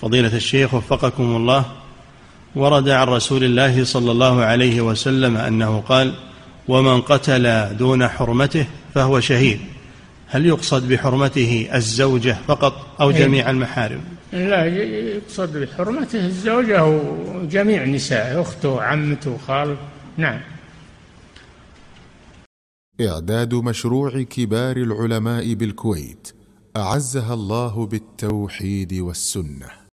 فضيلة الشيخ وفقكم الله، ورد عن رسول الله صلى الله عليه وسلم أنه قال: ومن قتل دون حرمته فهو شهيد، هل يقصد بحرمته الزوجة فقط أو جميع المحارم؟ لا، يقصد بحرمته الزوجة وجميع نساء، أخته، عمته، خاله. نعم. إعداد مشروع كبار العلماء بالكويت أعزها الله بالتوحيد والسنة.